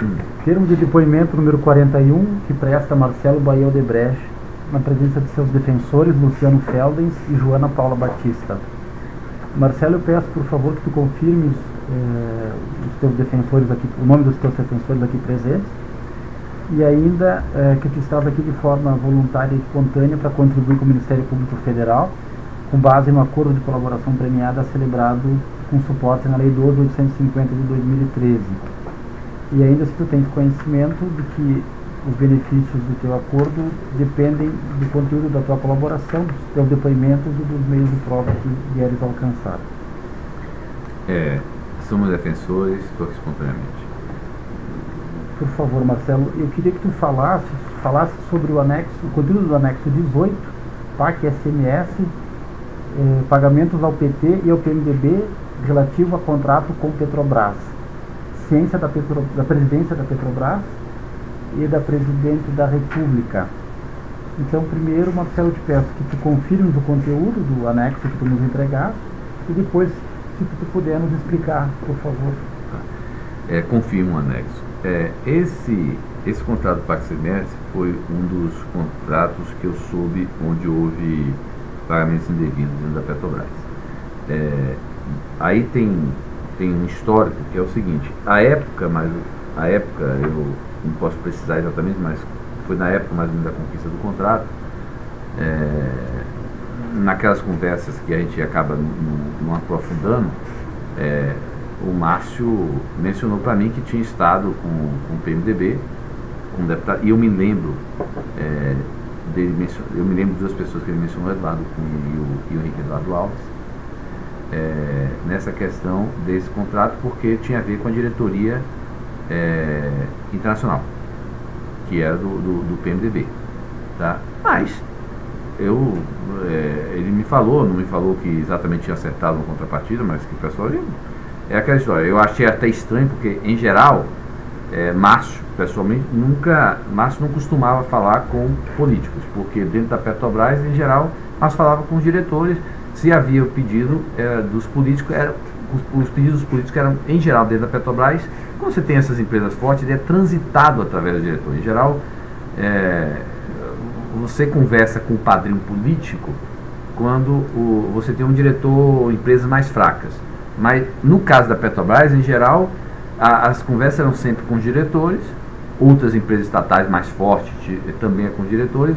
Cunha. Termo de depoimento número 41, que presta Marcelo Bahia Odebrecht, na presença de seus defensores Luciano Feldens e Joana Paula Batista. Marcelo, eu peço, por favor, que tu confirmes os teus defensores aqui, o nome dos teus defensores aqui presentes, e ainda que tu estás aqui de forma voluntária e espontânea para contribuir com o Ministério Público Federal, com base no acordo de colaboração premiada celebrado com suporte na Lei 12.850 de 2013. E ainda se tu tens conhecimento de que os benefícios do teu acordo dependem do conteúdo da tua colaboração, dos teus depoimentos e dos meios de prova que vieres alcançar. Somos defensores, estou aqui espontaneamente. Por favor, Marcelo, eu queria que tu falasse sobre o anexo, o conteúdo do anexo 18, PAC-SMS, pagamentos ao PT e ao PMDB relativo a contrato com Petrobras, ciência da presidência da Petrobras e da Presidente da República. Então, primeiro, Marcelo, eu te peço que tu confirmes o conteúdo do anexo que tu nos entregaste e depois, se tu puder nos explicar, por favor. Confirmo o anexo. Esse contrato do PAC-SMS foi um dos contratos que eu soube onde houve pagamentos indevidos dentro da Petrobras. Aí tem um histórico que é o seguinte: a época eu não posso precisar exatamente, mas foi na época mais ou menos da conquista do contrato, naquelas conversas que a gente acaba não aprofundando, o Márcio mencionou para mim que tinha estado com o PMDB, com o deputado, e eu me lembro de duas pessoas que ele mencionou, Eduardo Cunha e o Henrique Eduardo Alves, nessa questão desse contrato, porque tinha a ver com a diretoria internacional, que era do PMDB, tá? Mas ele me falou, não me falou que exatamente tinha acertado uma contrapartida, mas que o pessoal, é aquela história, eu achei até estranho, porque em geral Márcio, pessoalmente, Márcio não costumava falar com políticos, porque dentro da Petrobras, em geral, Márcio falava com os diretores. Se havia pedido dos políticos, os pedidos dos políticos eram, em geral, dentro da Petrobras. Quando você tem essas empresas fortes, ele é transitado através do diretor. Em geral, você conversa com o padrinho político quando você tem um diretor ou empresas mais fracas. Mas, no caso da Petrobras, em geral, as conversas eram sempre com os diretores. Outras empresas estatais mais fortes também com os diretores.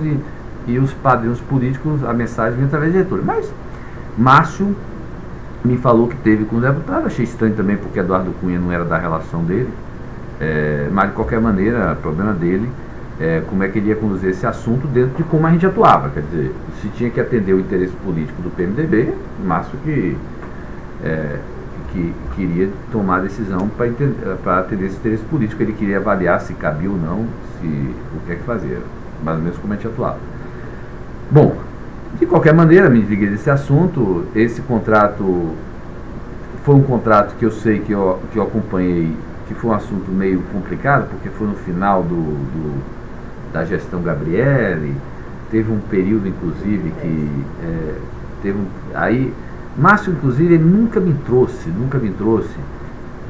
E os padrinhos políticos, a mensagem vinha através do diretor. Mas Márcio me falou que teve com o deputado. Achei estranho também, porque Eduardo Cunha não era da relação dele, mas de qualquer maneira, o problema dele é como é que ele ia conduzir esse assunto dentro de como a gente atuava. Quer dizer, se tinha que atender o interesse político do PMDB, Márcio que queria tomar a decisão para atender esse interesse político. Ele queria avaliar se cabia ou não, o que é que fazia, mais ou menos como a gente atuava. Bom, de qualquer maneira, me liguei desse assunto. Esse contrato foi um contrato que eu sei que eu acompanhei, que foi um assunto meio complicado, porque foi no final da gestão Gabriel. Teve um período, inclusive, que aí Márcio, inclusive, ele nunca me trouxe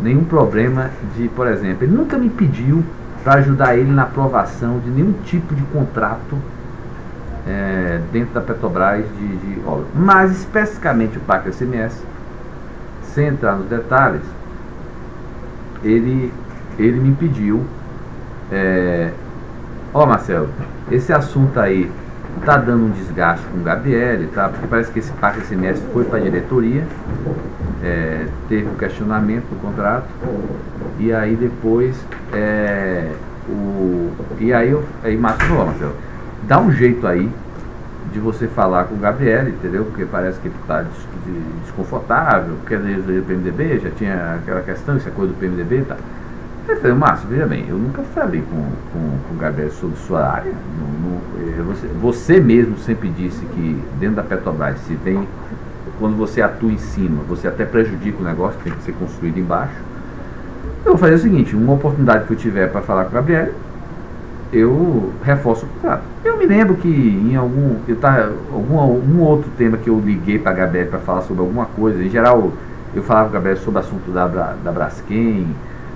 nenhum problema de, por exemplo, ele nunca me pediu para ajudar ele na aprovação de nenhum tipo de contrato dentro da Petrobras de obra. Mas especificamente o PAC-SMS, sem entrar nos detalhes, ele me pediu: Marcelo, esse assunto aí tá dando um desgaste com o Gabriel, tá? Porque parece que esse PAC-SMS foi para a diretoria, teve um questionamento do contrato, e aí depois aí Márcio falou: Marcelo, dá um jeito aí de você falar com o Gabriel, entendeu? Porque parece que ele está desconfortável, quer dizer, o PMDB, já tinha aquela questão, isso é coisa do PMDB e tal. Eu falei: Márcio, veja bem, eu nunca falei com o Gabriel sobre sua área. Você mesmo sempre disse que dentro da Petrobras, quando você atua em cima, você até prejudica o negócio, tem que ser construído embaixo. Eu vou fazer o seguinte: uma oportunidade que eu tiver para falar com o Gabriel, eu reforço o contrato. Eu me lembro que em algum outro tema que eu liguei para a Gabriel para falar sobre alguma coisa, em geral eu falava com a Gabriel sobre o assunto da Braskem,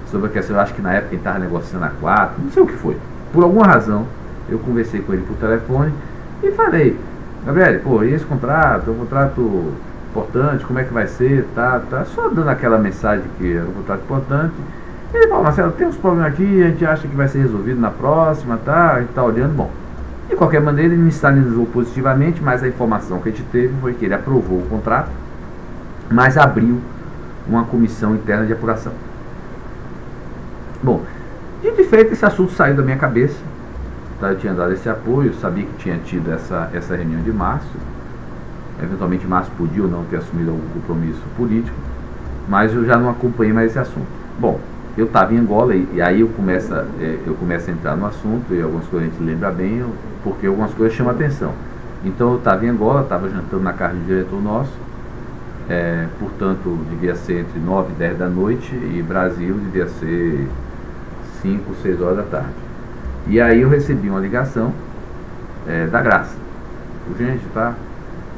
sobre a questão, eu acho que na época ele estava negociando a 4, não sei o que foi. Por alguma razão, eu conversei com ele por telefone e falei, Gabriel, pô, e esse contrato, é um contrato importante, como é que vai ser, tá, só dando aquela mensagem que era um contrato importante. Ele falou, Marcelo, tem uns problemas aqui, a gente acha que vai ser resolvido na próxima, tá, a gente tá olhando, bom. De qualquer maneira, ele me sinalizou positivamente, mas a informação que a gente teve foi que ele aprovou o contrato, mas abriu uma comissão interna de apuração. Bom, de feito, esse assunto saiu da minha cabeça, tá? Eu tinha dado esse apoio, sabia que tinha tido essa reunião de Márcio. Eventualmente Márcio podia ou não ter assumido algum compromisso político, mas eu já não acompanhei mais esse assunto. Bom, eu estava em Angola e aí eu começo a entrar no assunto e algumas coisas a gente lembra bem, porque algumas coisas chamam a atenção. Então eu estava em Angola, estava jantando na casa de um diretor nosso, portanto devia ser entre 9 e 10 da noite e Brasil devia ser 5, 6 horas da tarde. E aí eu recebi uma ligação da Graça, urgente, tá?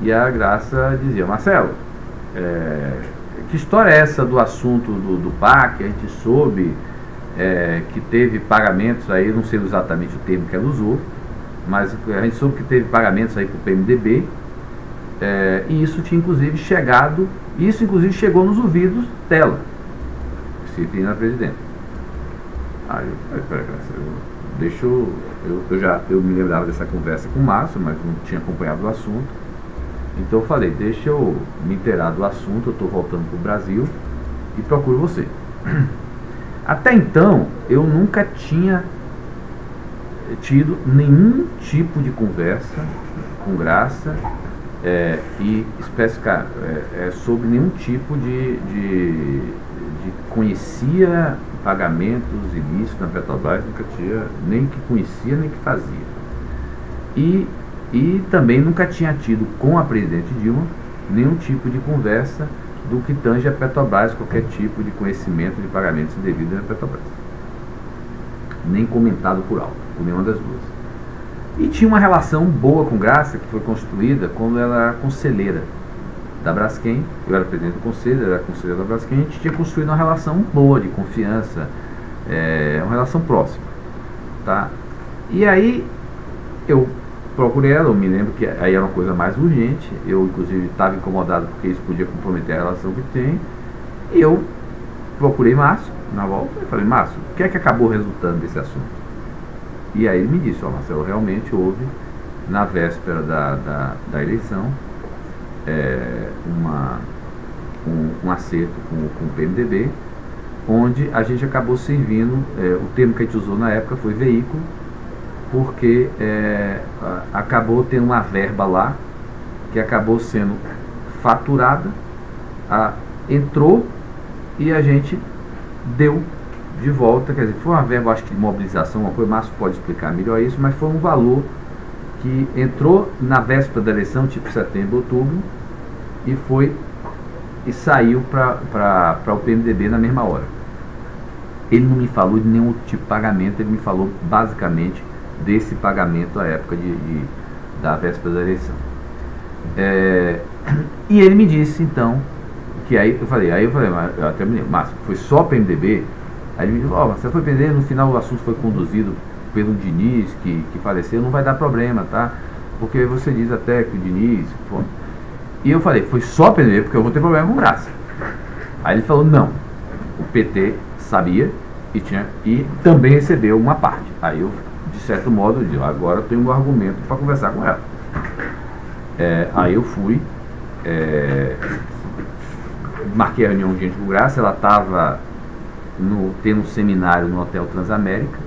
E a Graça dizia, Marcelo, que história é essa do assunto do PAC? A gente soube que teve pagamentos aí, não sei exatamente o termo que ela usou, mas a gente soube que teve pagamentos aí para o PMDB, e isso tinha inclusive chegado, isso inclusive chegou nos ouvidos dela, que se tem na presidente. Ah, eu falei, deixa eu me lembrava dessa conversa com o Márcio, mas não tinha acompanhado o assunto. Então eu falei, deixa eu me inteirar do assunto, eu estou voltando para o Brasil e procuro você. Até então, eu nunca tinha tido nenhum tipo de conversa com Graça e especificar sobre nenhum tipo de conhecia pagamentos ilícitos na Petrobras, nunca tinha, nem que conhecia, nem que fazia. E também nunca tinha tido com a presidente Dilma nenhum tipo de conversa do que tange a Petrobras, qualquer tipo de conhecimento de pagamentos indevidos na Petrobras. Nem comentado por alto, por nenhuma das duas. E tinha uma relação boa com Graça, que foi construída quando ela era conselheira da Braskem, eu era presidente do conselho, ela era conselheira da Braskem, a gente tinha construído uma relação boa, de confiança, uma relação próxima. Tá? E aí, eu procurei ela, eu me lembro que aí era uma coisa mais urgente, eu inclusive estava incomodado porque isso podia comprometer a relação que tem, e eu procurei Márcio na volta e falei, Márcio, o que é que acabou resultando desse assunto? E aí ele me disse, ó, Marcelo, realmente houve na véspera da eleição um acerto com o PMDB, onde a gente acabou servindo, o termo que a gente usou na época foi veículo, porque acabou tendo uma verba lá, que acabou sendo faturada, entrou e a gente deu de volta, quer dizer, foi uma verba, acho que de mobilização, uma coisa, o Márcio pode explicar melhor isso, mas foi um valor que entrou na véspera da eleição, tipo setembro, outubro, e saiu para o PMDB na mesma hora. Ele não me falou de nenhum tipo de pagamento, ele me falou basicamente desse pagamento à época da véspera da eleição. E ele me disse, então, que aí eu falei, eu até me lembro, Márcio, foi só PMDB? Aí ele me disse, ó, Marcelo, foi PMDB, no final o assunto foi conduzido pelo Diniz, que faleceu, não vai dar problema, tá? Porque você diz até que o Diniz... Pô. E eu falei, foi só PMDB, porque eu vou ter problema com Graça. Aí ele falou, não, o PT sabia e também recebeu uma parte. Aí eu, de certo modo, agora eu tenho um argumento para conversar com ela. Aí eu fui, marquei a reunião urgente com Graça, ela estava tendo um seminário no Hotel Transamérica,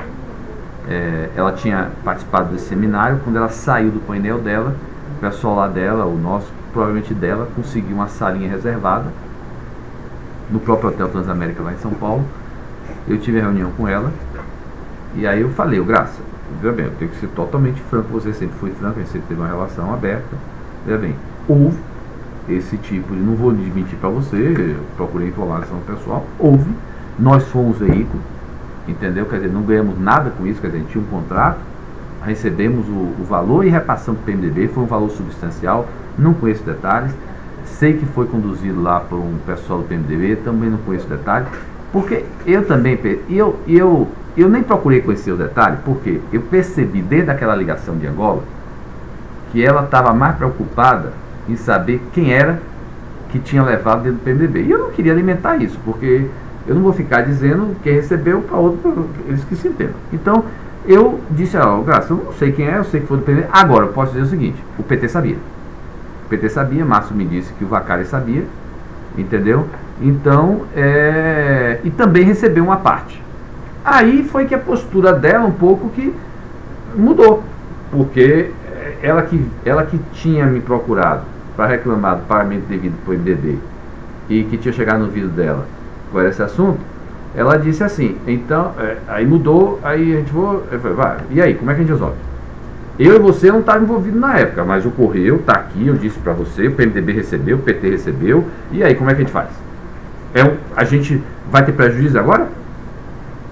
ela tinha participado desse seminário, quando ela saiu do painel dela, o pessoal lá dela, o nosso, provavelmente dela, conseguiu uma salinha reservada, no próprio Hotel Transamérica lá em São Paulo, eu tive a reunião com ela, e aí eu falei, Graça, veja bem, eu tenho que ser totalmente franco, você sempre foi franco, a gente sempre teve uma relação aberta, veja bem, houve esse tipo de, não vou desmentir para você, eu procurei informação pessoal, houve, nós fomos veículo, entendeu, quer dizer, não ganhamos nada com isso, quer dizer, a gente tinha um contrato, recebemos o valor e repassamos para o PMDB, foi um valor substancial, não conheço detalhes, sei que foi conduzido lá por um pessoal do PMDB, também não conheço detalhes, Porque eu também, eu nem procurei conhecer o detalhe, porque eu percebi desde aquela ligação de Angola que ela estava mais preocupada em saber quem era que tinha levado dentro do PMDB. E eu não queria alimentar isso, porque eu não vou ficar dizendo quem recebeu para outro, eles que se entendam. Então, eu disse a ela: Graça, eu não sei quem é, eu sei que foi do PMDB. Agora, eu posso dizer o seguinte, o PT sabia. O PT sabia, Márcio me disse que o Vaccari sabia, entendeu? Então, e também recebeu uma parte. Aí foi que a postura dela um pouco que mudou, porque ela que tinha me procurado para reclamar do pagamento devido para o PMDB e que tinha chegado no vídeo dela com esse assunto, ela disse assim, então, aí mudou, aí a gente vai, e aí, como é que a gente resolve? Eu e você não estávamos envolvidos na época, mas ocorreu, está aqui, eu disse para você, o PMDB recebeu, o PT recebeu, e aí, como é que a gente faz? A gente vai ter prejuízo agora?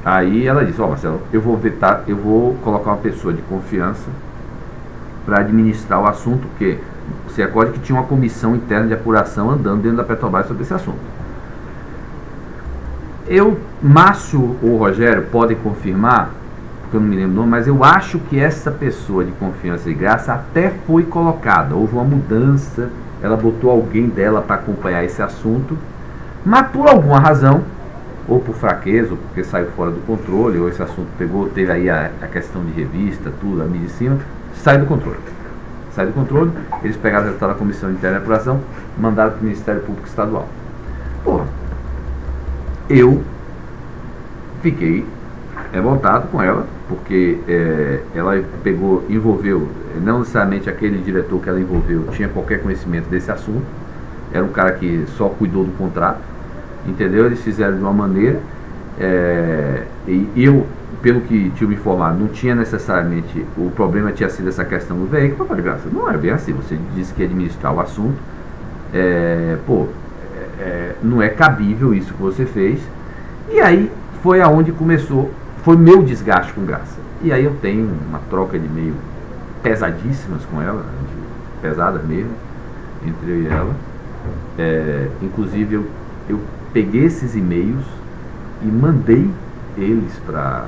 Aí ela disse, ó, Marcelo, eu vou colocar uma pessoa de confiança para administrar o assunto, porque você acorda que tinha uma comissão interna de apuração andando dentro da Petrobras sobre esse assunto. Márcio ou Rogério podem confirmar, porque eu não me lembro o nome, mas eu acho que essa pessoa de confiança de Graça até foi colocada, houve uma mudança, ela botou alguém dela para acompanhar esse assunto, mas por alguma razão, ou por fraqueza, ou porque saiu fora do controle, ou esse assunto pegou, teve aí a questão de revista, tudo, a mídia em cima, sai do controle. Sai do controle, eles pegaram o resultado da Comissão Interna de Apuração, mandaram para o Ministério Público Estadual. Porra, eu fiquei revoltado com ela, porque ela pegou, envolveu, não necessariamente aquele diretor que ela envolveu tinha qualquer conhecimento desse assunto, era um cara que só cuidou do contrato, entendeu? Eles fizeram de uma maneira, e eu, pelo que tinha me informado, não tinha necessariamente, o problema tinha sido essa questão do veículo. Eu falei, Graça, não era bem assim, você disse que ia administrar o assunto, não é cabível isso que você fez. E aí foi aonde começou, foi meu desgaste com Graça. E aí eu tenho uma troca de e-mail pesadíssimas com ela, pesadas mesmo, entre eu e ela. Inclusive eu peguei esses e-mails e mandei eles para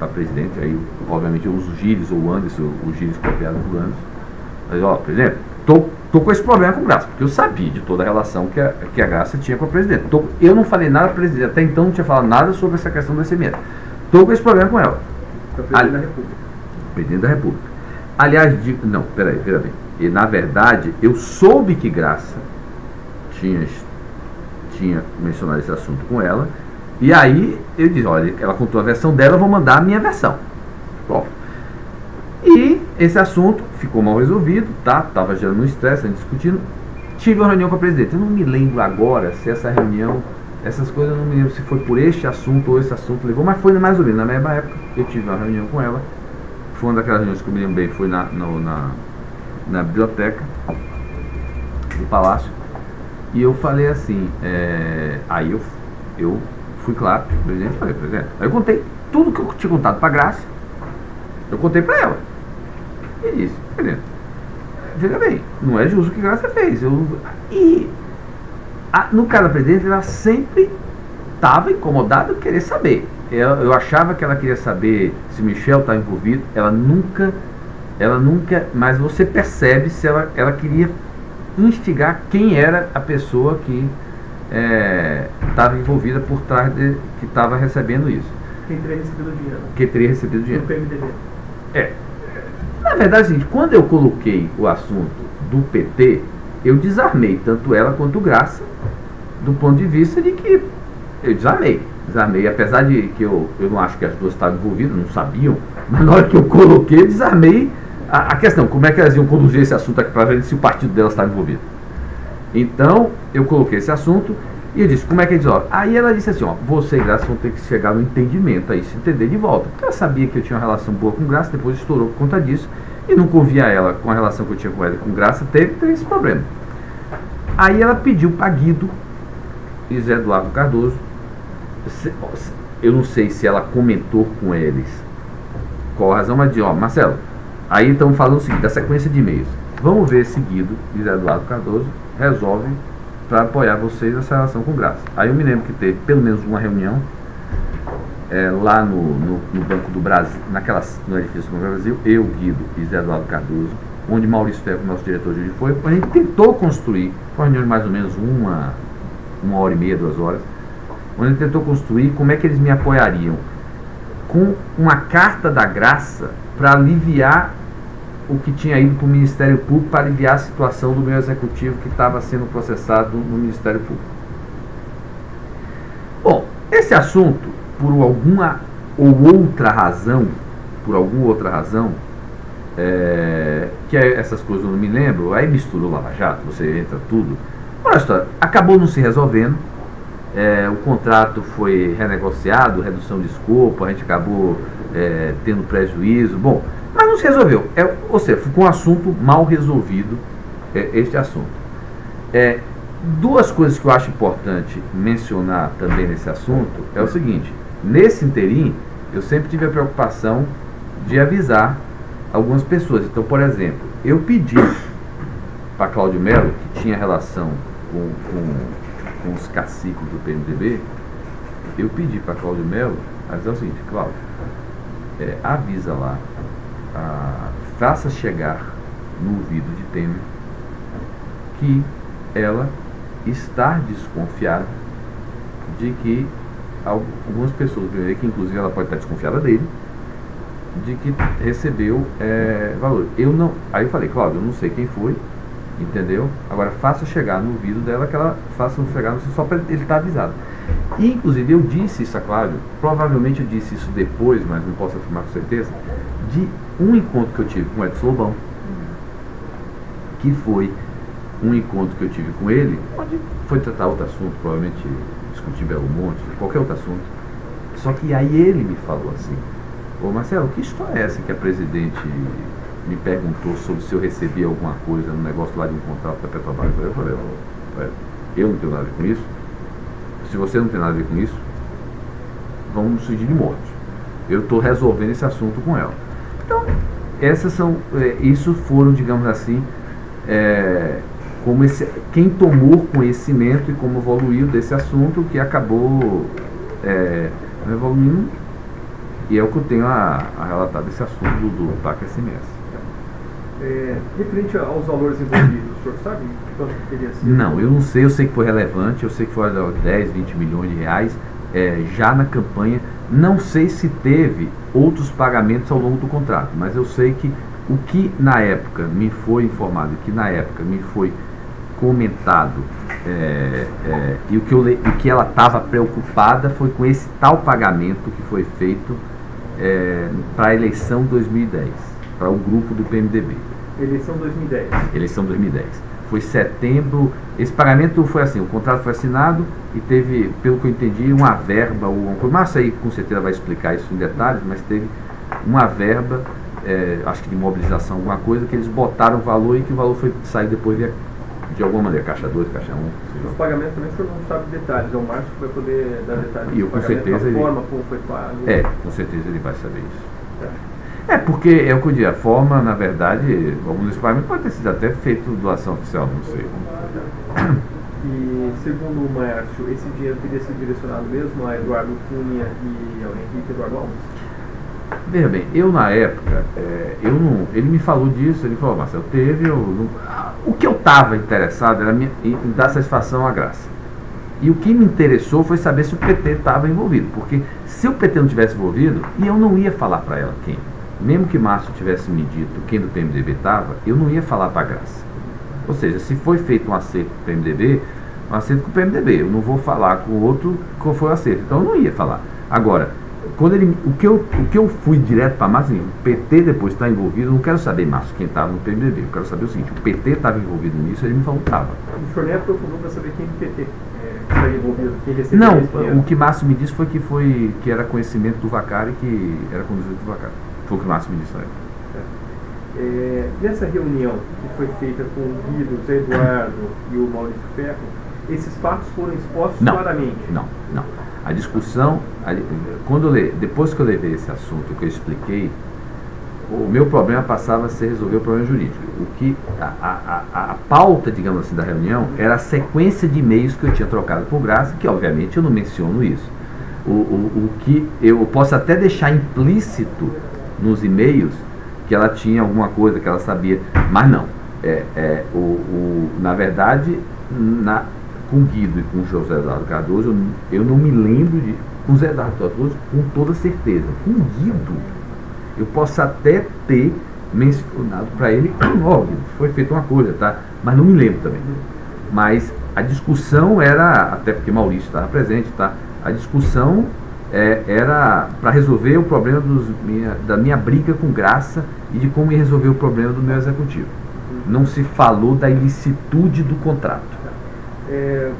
a presidente. Aí obviamente eu uso o Gilles ou o Anderson, o Gilles copiado por Anderson, mas ó, presidente, tô com esse problema com Graça, porque eu sabia de toda a relação que a Graça tinha com a presidente. Eu não falei nada para a presidente, até então não tinha falado nada sobre essa questão do SMS. Tô com esse problema com ela, presidente da República. Aliás, não, peraí, veja bem, e na verdade eu soube que Graça tinha mencionado esse assunto com ela. E aí eu disse, olha, ela contou a versão dela, eu vou mandar a minha versão. Bom, e esse assunto ficou mal resolvido, tá? Tava gerando um estresse, discutindo. Tive uma reunião com a presidente. Eu não me lembro agora se essa reunião, essas coisas, eu não me lembro se foi por este assunto ou esse assunto levou, mas foi mais ou menos na mesma época. Eu tive uma reunião com ela. Foi uma daquelas reuniões que eu me lembrei, foi na biblioteca do Palácio. E eu falei assim, aí eu fui claro, presidente, falei, presidente, aí eu contei tudo que eu tinha contado para Graça, eu contei para ela. E disse, presidente, veja bem, não é justo o que Graça fez. No caso da presidente, ela sempre estava incomodada em querer saber. Eu achava que ela queria saber se Michel estava envolvido, ela nunca, mas você percebe se ela queria instigar quem era a pessoa que estava envolvida por trás que estava recebendo isso. Quem teria recebido o dinheiro. Quem teria recebido o dinheiro. Do PMDB. Na verdade, gente, quando eu coloquei o assunto do PT, eu desarmei tanto ela quanto Graça, do ponto de vista de que eu desarmei, apesar de que eu não acho que as duas estavam envolvidas, não sabiam, mas na hora que eu coloquei, eu desarmei a questão, como é que elas iam conduzir esse assunto aqui para ver se o partido delas estava envolvido. Então, eu coloquei esse assunto e eu disse, como é que eles olham? Aí ela disse assim, ó, você e Graça vão ter que chegar no entendimento, aí se entender de volta. Porque ela sabia que eu tinha uma relação boa com Graça, depois estourou por conta disso, e não convia ela com a relação que eu tinha com ela e com Graça, teve esse problema. Aí ela pediu para Guido e José Eduardo Cardoso, eu não sei se ela comentou com eles qual a razão, mas disse, ó, Marcelo, aí estamos falando o seguinte, da sequência de e-mails. Vamos ver seguido, José Eduardo Cardoso resolve para apoiar vocês nessa relação com Graça. Aí eu me lembro que teve pelo menos uma reunião lá no Banco do Brasil, no edifício do Banco do Brasil, eu, Guido e José Eduardo Cardoso, onde Maurício Ferro, nosso diretor de hoje, foi, a gente tentou construir, foi uma reunião de mais ou menos uma hora e meia, 2 horas, onde ele tentou construir como é que eles me apoiariam com uma carta da Graça para aliviar o que tinha ido para o Ministério Público, para aliviar a situação do meu executivo que estava sendo processado no Ministério Público. Bom, esse assunto, por alguma outra razão, que essas coisas eu não me lembro, aí misturou Lava Jato, você entra tudo. Olha a história, acabou não se resolvendo, o contrato foi renegociado, redução de escopo, a gente acabou tendo prejuízo, bom, mas não se resolveu, ou seja, ficou um assunto mal resolvido, este assunto. Duas coisas que eu acho importante mencionar também nesse assunto é o seguinte, nesse interim eu sempre tive a preocupação de avisar algumas pessoas. Então, por exemplo, eu pedi para Cláudio Mello, que tinha relação com os caciques do PMDB, eu pedi para Cláudio Mello, mas é o seguinte, Cláudio, avisa lá, faça chegar no ouvido de Temer que ela está desconfiada de que algumas pessoas, que inclusive ela pode estar desconfiada dele, de que recebeu valor. Eu não, aí eu falei, Cláudio, eu não sei quem foi, entendeu? Agora faça chegar no ouvido dela que ela faça chegar, no só para ele estar avisado. E, inclusive eu disse isso a Cláudio, provavelmente eu disse isso depois, mas não posso afirmar com certeza, de um encontro que eu tive com o Edson Lobão, que foi um encontro que eu tive com ele, onde foi tratar outro assunto, provavelmente discutir Belo Monte, qualquer outro assunto. Só que aí ele me falou assim, ô Marcelo, que história é essa que a presidente me perguntou sobre se eu recebi alguma coisa no negócio lá de um contrato da Petrobras? Eu falei, eu não tenho nada a ver com isso, se você não tem nada a ver com isso, vamos nos sugerir de morte. Eu estou resolvendo esse assunto com ela. Então, isso foram, digamos assim, como quem tomou conhecimento e como evoluiu desse assunto, que acabou evoluindo, e é o que eu tenho a relatar desse assunto do PAC-SMS. Referente aos valores envolvidos, o senhor sabe quanto teria sido? Não, eu não sei, eu sei que foi relevante, eu sei que foi 10, 20 milhões de reais, já na campanha, não sei se teve outros pagamentos ao longo do contrato, mas eu sei que o que na época me foi informado, o que na época me foi comentado, e o que ela estava preocupada foi com esse tal pagamento que foi feito para a eleição 2010, para o grupo do PMDB. Eleição 2010? Eleição 2010. Foi setembro, esse pagamento foi assim, o contrato foi assinado e teve, pelo que eu entendi, uma verba, o Márcio aí com certeza vai explicar isso em detalhes, mas teve uma verba, acho que de mobilização, alguma coisa, que eles botaram o valor e que o valor foi sair depois via, de alguma maneira, caixa 2, caixa 1. Os pagamentos também o senhor não sabe detalhes, o Márcio vai poder dar detalhes do pagamento, da forma como foi pago. Com certeza ele vai saber isso. Porque é o que eu digo, a forma, na verdade, alguns dos pagamentos podem ter sido até feito doação oficial, não sei. E segundo o Márcio, esse dinheiro teria sido direcionado mesmo a Eduardo Cunha e ao Henrique Eduardo Alves? Veja bem, eu na época, ele me falou disso, ele falou, Marcelo, o que eu estava interessado era em dar satisfação à Graça. E o que me interessou foi saber se o PT estava envolvido, porque se o PT não tivesse envolvido, e eu não ia falar para ela quem, mesmo que Márcio tivesse me dito quem do PMDB estava, eu não ia falar para a Graça. Ou seja, se foi feito um acerto com o PMDB, um acerto com o PMDB, eu não vou falar com o outro qual foi o acerto, então eu não ia falar. Agora, o que eu fui direto para Márcio, o PT depois está envolvido, eu não quero saber, Márcio, quem estava no PMDB, eu quero saber o seguinte, o PT estava envolvido nisso, ele me falou que estava. O senhor nem aprofundou para saber quem do PT estava envolvido, quem recebeu. Não, o que Márcio me disse foi que, era conhecimento do Vaccari, que era conduzido do Vaccari. Foi o que Márcio me disse na época. Nessa reunião que foi feita com o Guido, José Eduardo e o Maurício Ferro, esses fatos foram expostos claramente? Não. A discussão, depois que eu levei esse assunto, que eu expliquei, o meu problema passava a ser resolver o problema jurídico. O que a pauta, digamos assim, da reunião era a sequência de e-mails que eu tinha trocado por Graça, que obviamente eu não menciono isso. O que eu posso até deixar implícito nos e-mails que ela tinha alguma coisa que ela sabia, mas não. Na verdade, com Guido e com o José Eduardo Cardoso, eu não me lembro de... Com o José Eduardo Cardoso, com toda certeza. Com Guido, eu posso até ter mencionado para ele, óbvio, foi feita uma coisa, tá? Mas não me lembro também. Mas a discussão era, até porque Maurício estava presente, tá? A discussão era para resolver o problema da minha briga com Graça e de como ia resolver o problema do meu executivo. Não se falou da ilicitude do contrato.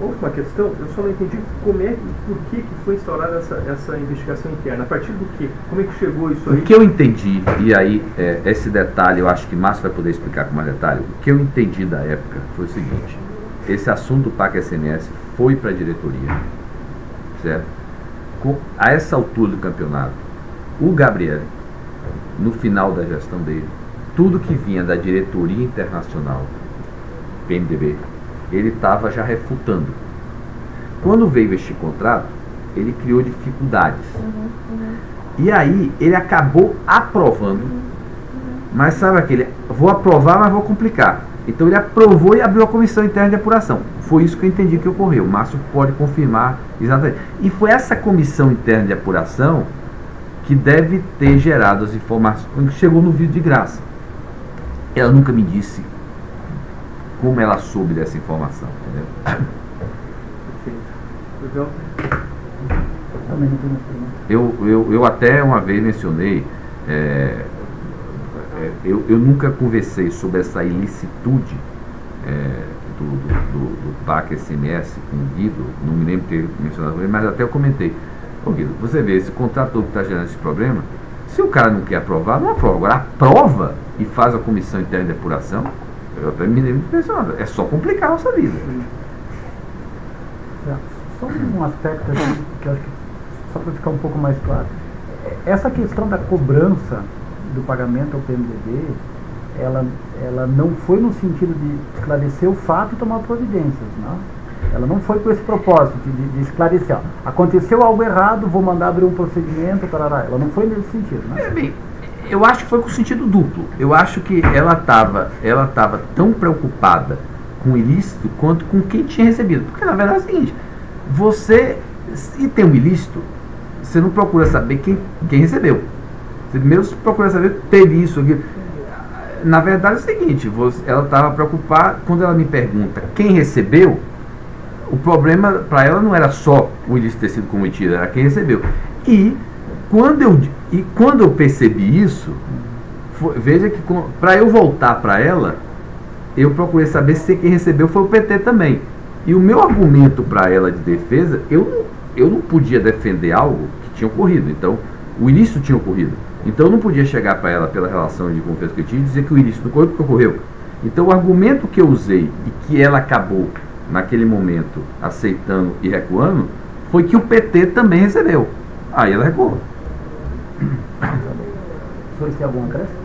Última questão, eu só não entendi como é e por que foi instaurada essa investigação interna, a partir do que? Como é que chegou isso aí? O que eu entendi, e aí esse detalhe eu acho que Márcio vai poder explicar com mais detalhe, o que eu entendi da época foi o seguinte: esse assunto do PAC-SMS foi para a diretoria, certo? A essa altura do campeonato, o Gabriel, no final da gestão dele, tudo que vinha da diretoria internacional, PMDB, ele estava já refutando. Quando veio este contrato, ele criou dificuldades. E aí, ele acabou aprovando. Mas sabe aquele, vou aprovar, mas vou complicar. Então ele aprovou e abriu a comissão interna de apuração. Foi isso que eu entendi que ocorreu. O Márcio pode confirmar exatamente. E foi essa comissão interna de apuração que deve ter gerado as informações que chegou no vídeo de Graça. Ela nunca me disse como ela soube dessa informação, entendeu? Perfeito. Eu até uma vez mencionei, eu nunca conversei sobre essa ilicitude do PAC-SMS com o Guido, não me lembro de ter mencionado, mas até eu comentei. Ô Guido, você vê, esse contrato que está gerando esse problema, se o cara não quer aprovar, não aprova. Agora aprova e faz a comissão interna de apuração. Eu até me lembro de pensar, é só complicar a nossa vida. Só um aspecto que eu acho que, só para ficar um pouco mais claro, essa questão da cobrança do pagamento ao PMDB, ela não foi no sentido de esclarecer o fato e tomar providências, não? Ela não foi com esse propósito de esclarecer, ó, aconteceu algo errado, vou mandar abrir um procedimento, tarará. Ela não foi nesse sentido, né? Eu acho que foi com sentido duplo. Eu acho que ela estava tão preocupada com o ilícito quanto com quem tinha recebido. Porque na verdade é o seguinte, você, se tem um ilícito, você não procura saber quem recebeu. Você primeiro procura saber que teve isso, aquilo. Na verdade é o seguinte, ela estava preocupada, quando ela me pergunta quem recebeu, o problema para ela não era só o ilícito ter sido cometido, era quem recebeu. E quando eu percebi isso, veja que para eu voltar para ela, eu procurei saber se quem recebeu foi o PT também. E o meu argumento para ela de defesa, eu não podia defender algo que tinha ocorrido. Então, o ilícito tinha ocorrido. Então, eu não podia chegar para ela pela relação de confiança que eu tinha e dizer que o ilícito ocorreu porque ocorreu. Então, o argumento que eu usei e que ela acabou, naquele momento, aceitando e recuando, foi que o PT também recebeu. Aí ela recuou. O senhor tem alguma crença?